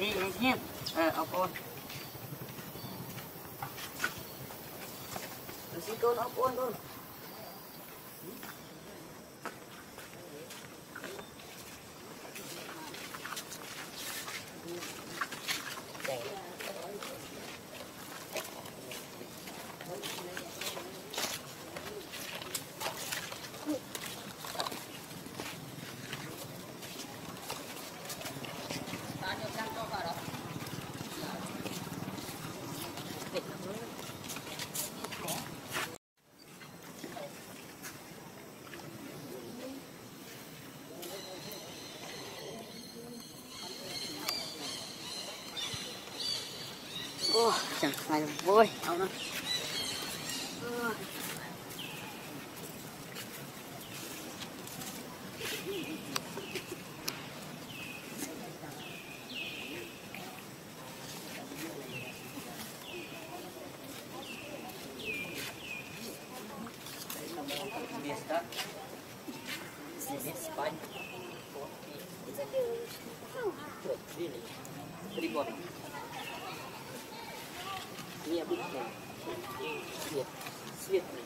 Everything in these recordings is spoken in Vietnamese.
see is him upon. Does he go upon? Don't. Oh, sounds like a boy. Hold on. Oh. Необычный, светлый.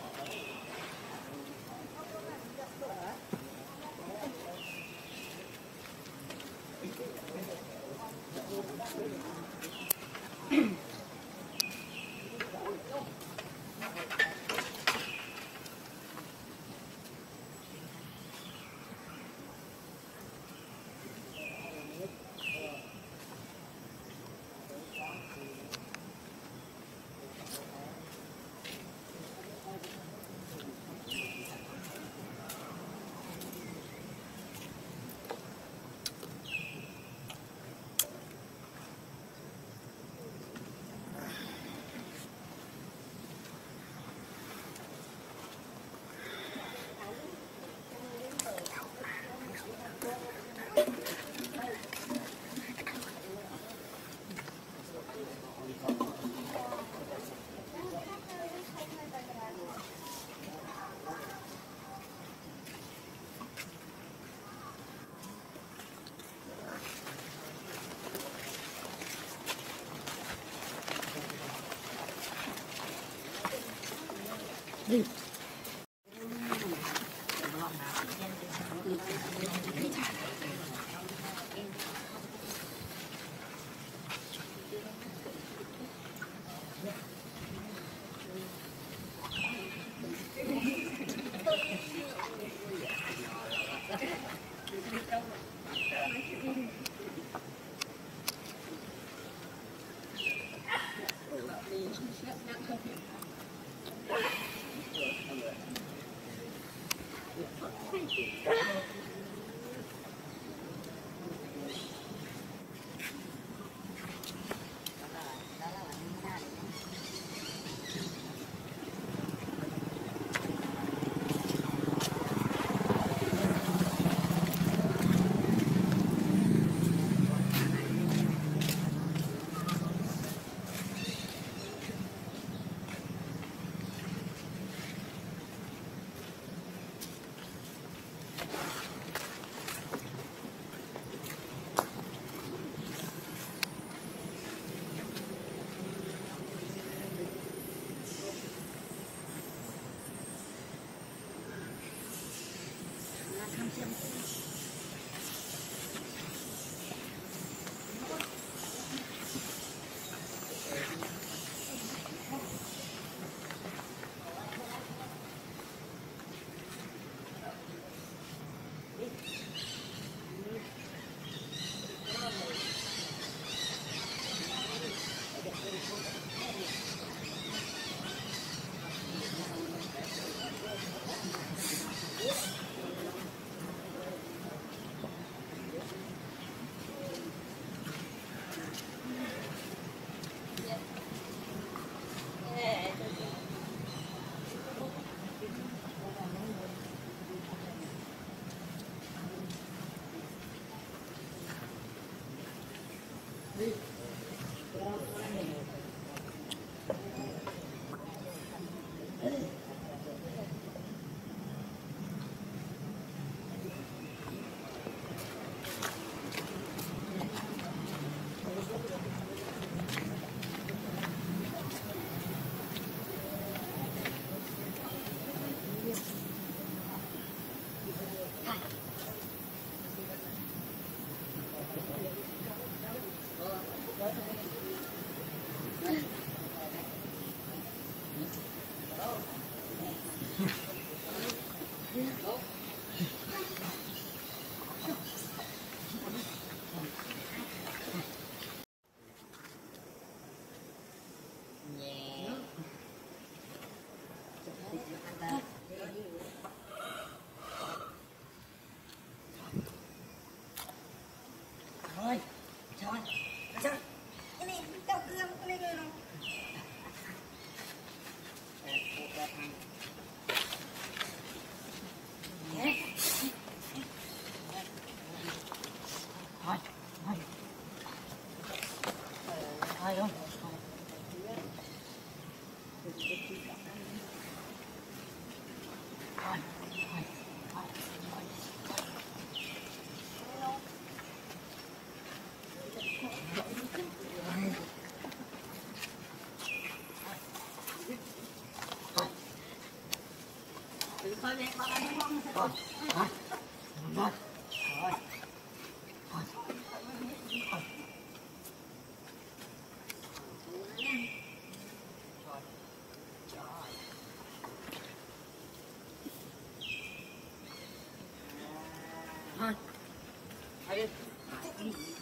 Aduh,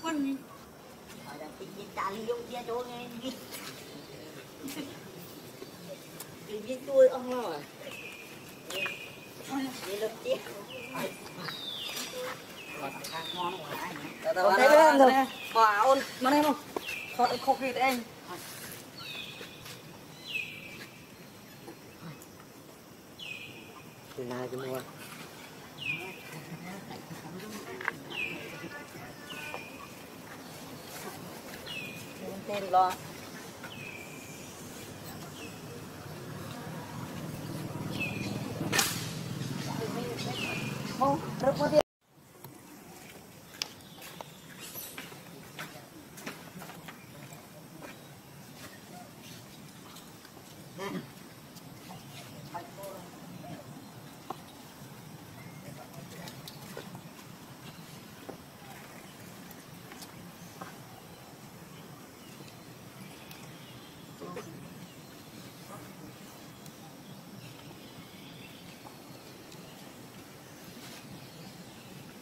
pun ada tinggi tali yang dia doang ni. Tinggi tu orang lah. Dia lebih. Tao thấy cái đó rồi, bỏ ôn, mà đây không, khó kịp đấy anh. Từ nay tôi mua. Tên lo. Không, rất có tiền.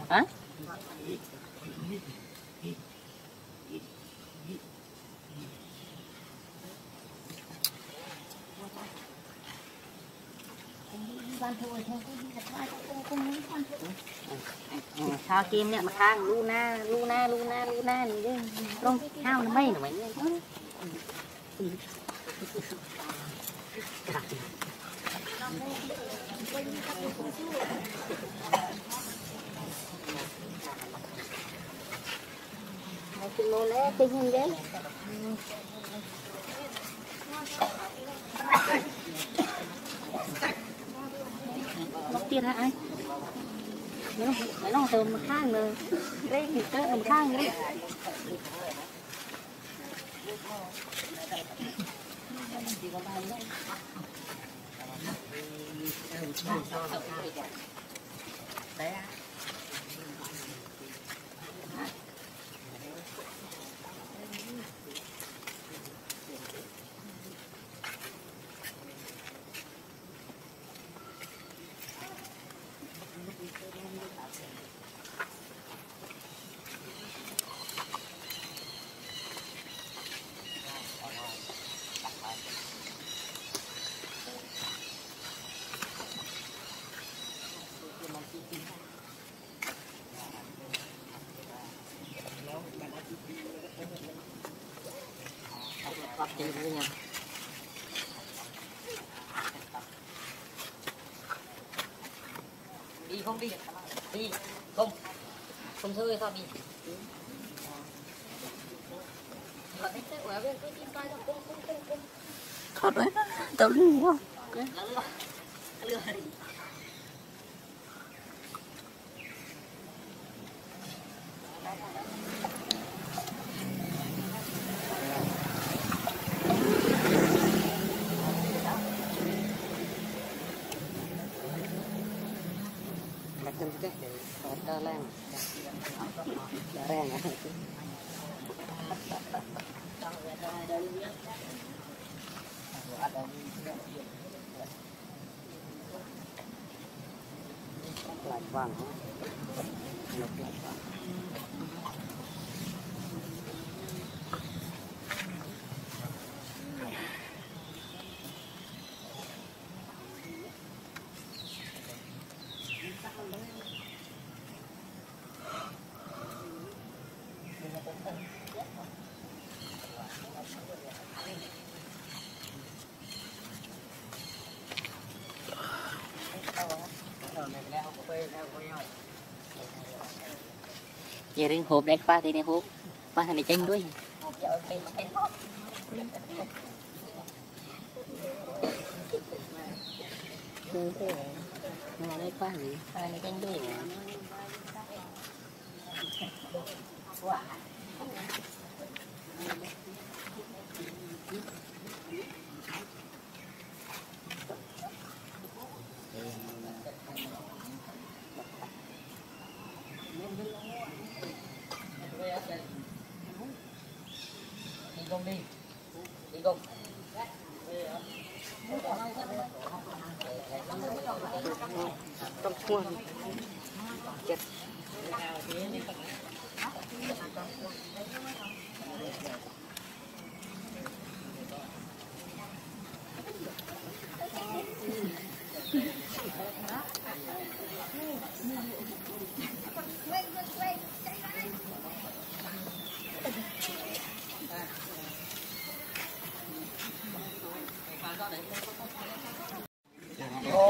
Hả? Sao kim nè mà khang Luna này chứ không sao nó bay nữa mày cái mô lé cái gì đấy hả anh? Nó từ một khang rồi, đấy thì tới một khang đấy. Hãy subscribe cho kênh Ghiền Mì Gõ để không bỏ lỡ Giờ đến hộp đây khoa thì này hộp khoa này chanh đuôi mà đây khoa gì khoa này chanh đuôi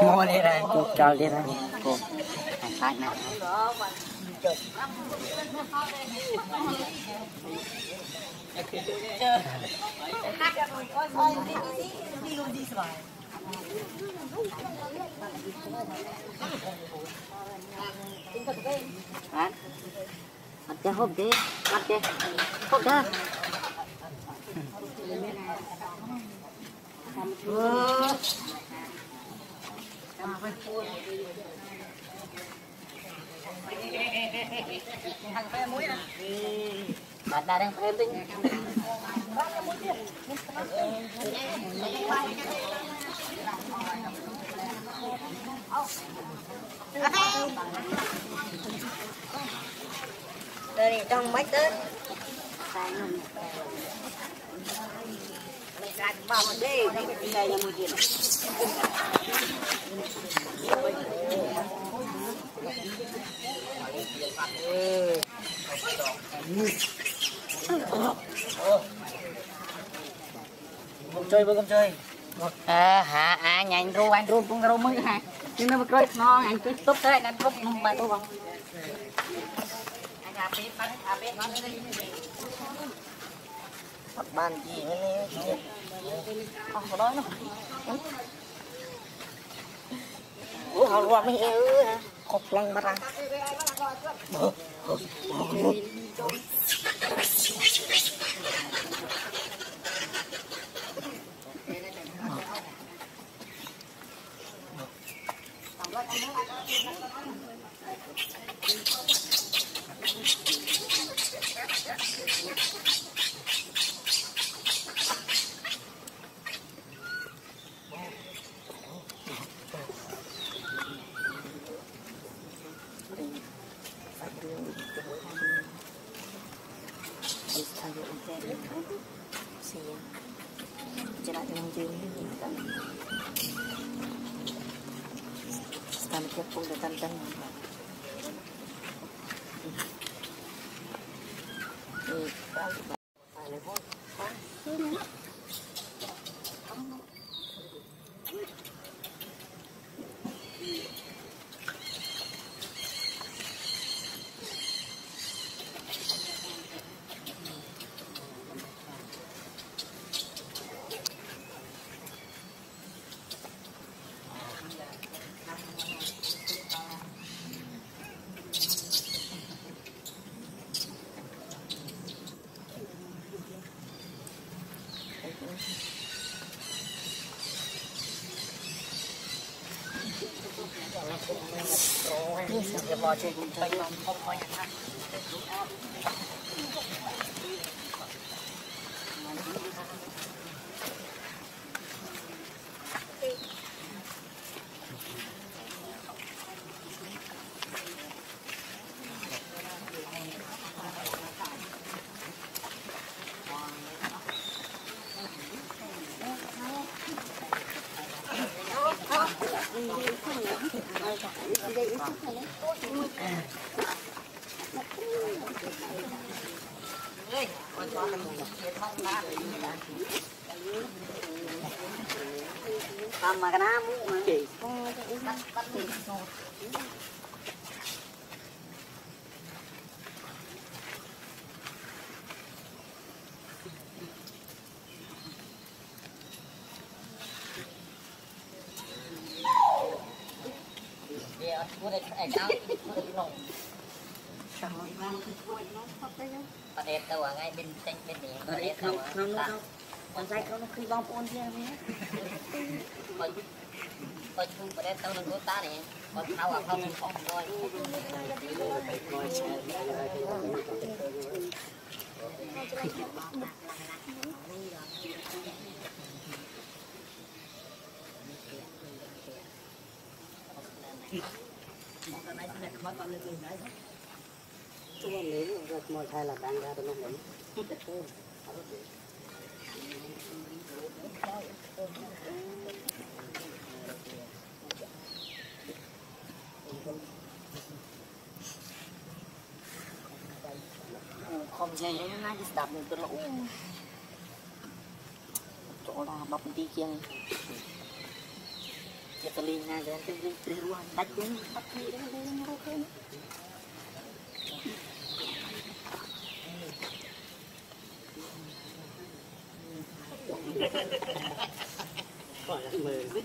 Mua đi ra, cô cho đi ra cô. Phải nè. Mặt kia hộp đi, mặt kia hộp đó. Bạn ta đang thêm tinh. Đây trong mấy tết. Đặt vào một đi, đây là một điểm. Không chơi bữa không chơi. Hả nhà anh ru cũng ru mới hả. Nhưng nó coi nó anh cứ tốt thế anh tốt không bài tôi không. Anh à biết nó đi. Bạn gì này không có đói nó ủa họ qua mấy ư cột lăng bắt ăn Hãy subscribe cho kênh Ghiền Mì Gõ để không bỏ lỡ những video hấp dẫn. Mà cái nam cũng chỉ bắt tiền rồi. Ngay bên tranh bên này. Không. Còn dây không nó khi bom ôn kia nhé. Còn chung vào đây tao đừng có ta này. Còn tao à không không rồi. Hãy subscribe cho kênh Ghiền Mì Gõ để không bỏ lỡ Không dây nó nát cái đạp mình cứ lỗ chỗ là bọc đi kia này cái tờ linh này rồi cái gì luôn bắt chúng bắt đi đấy nó ok đấy gọi là mười cái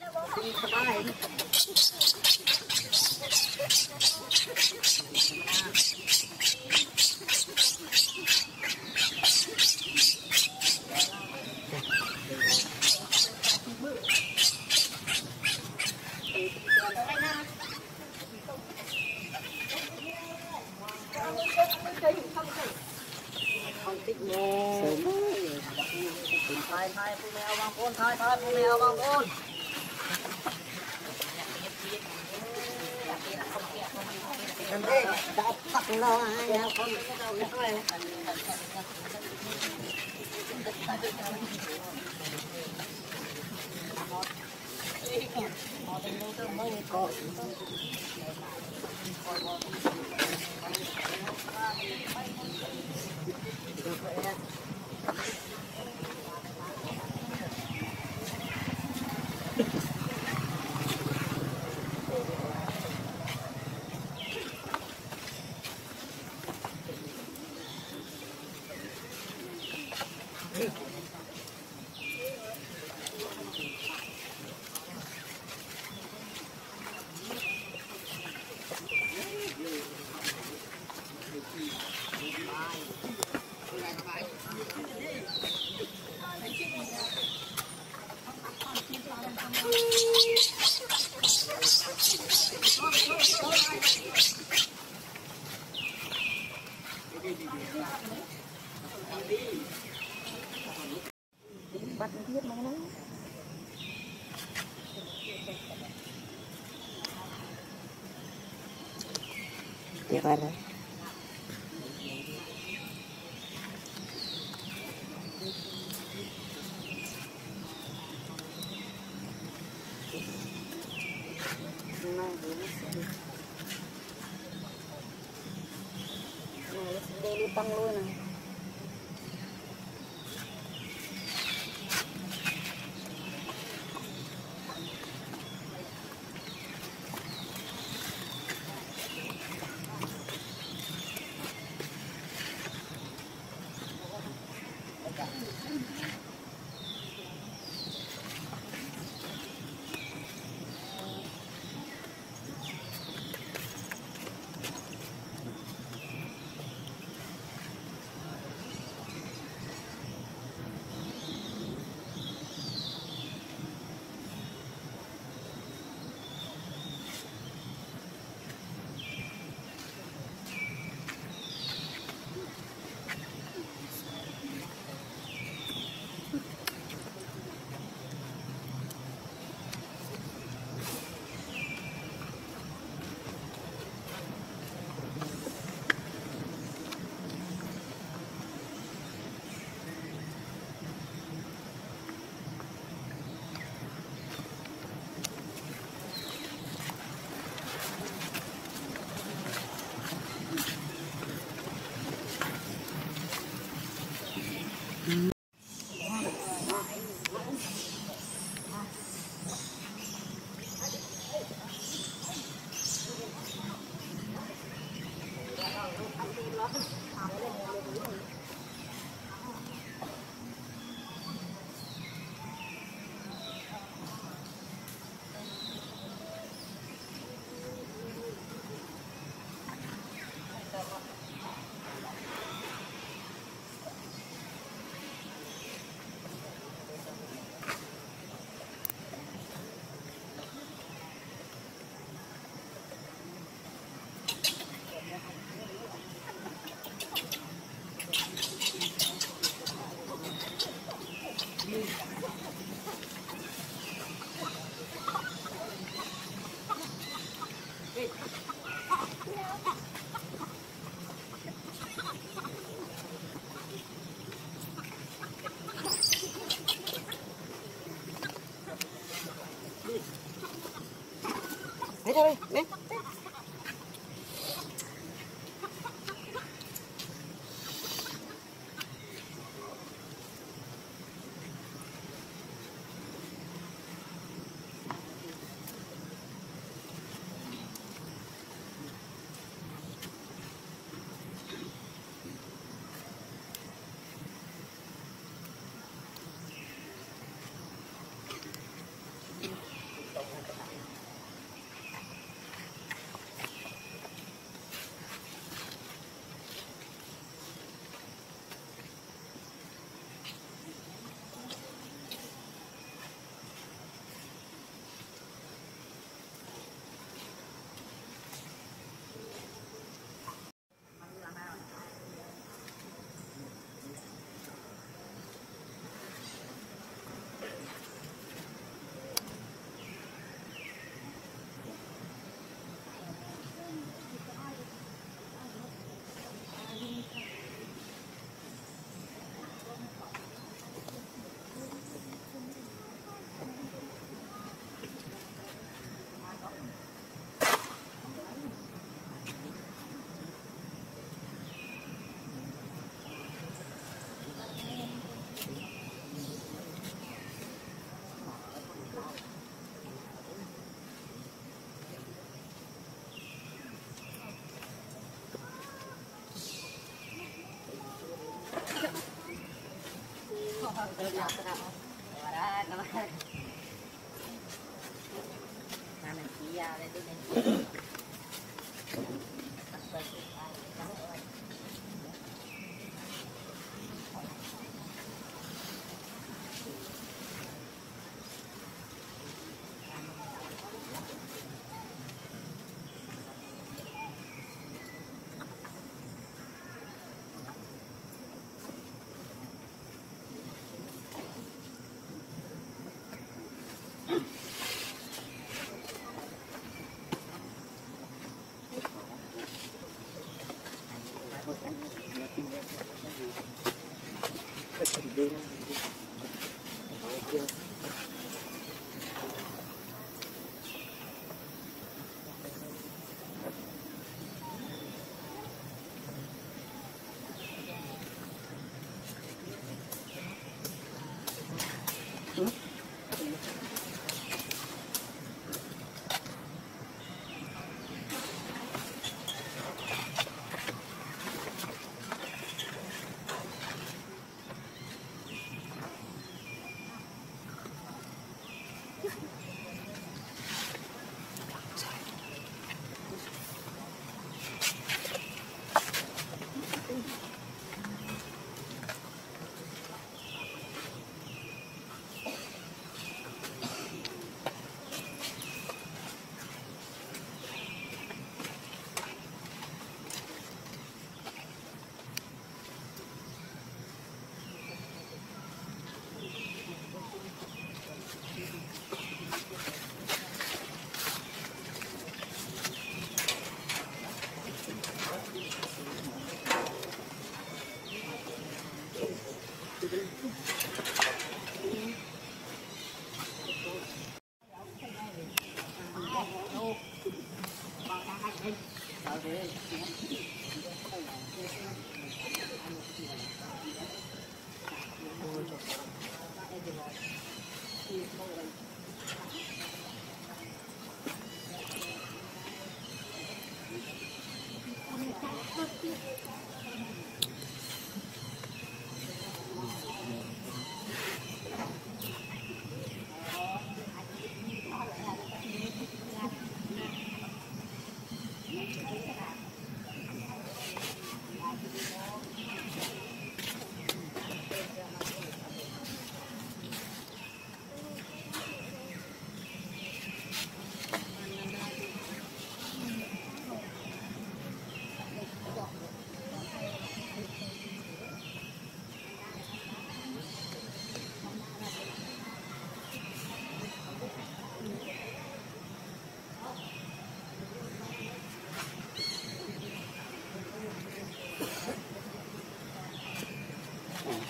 Tăng luôn này. Hãy subscribe cho kênh Ghiền Mì Gõ để không bỏ lỡ Ven acá, ven.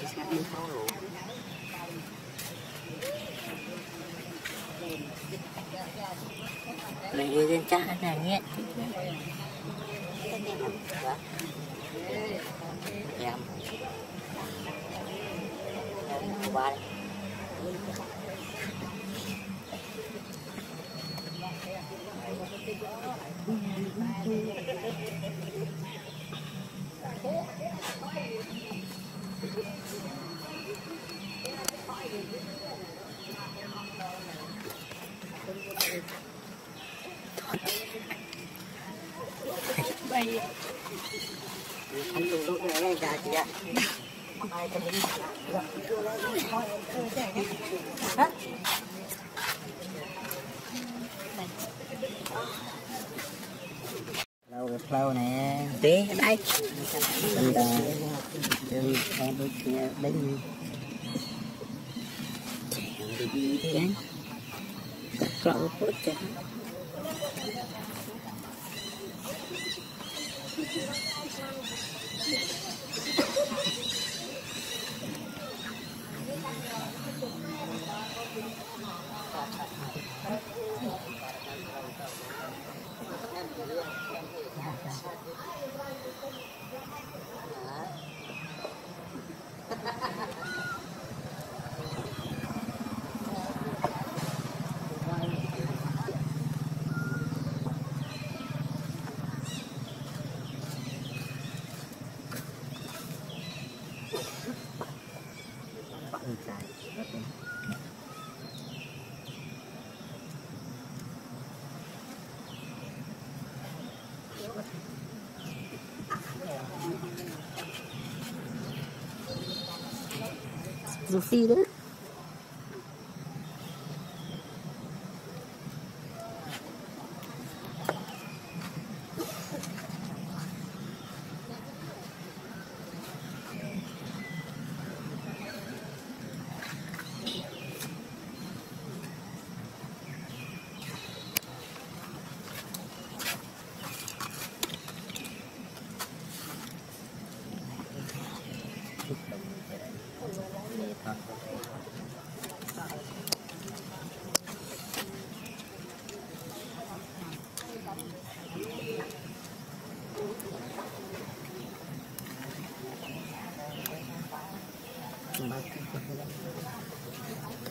Just not in the Lấy cái này nhé. Em. Ba. Lâu này tí đây em bước đến chèn cậu phút chèn You'll see this. Thank you.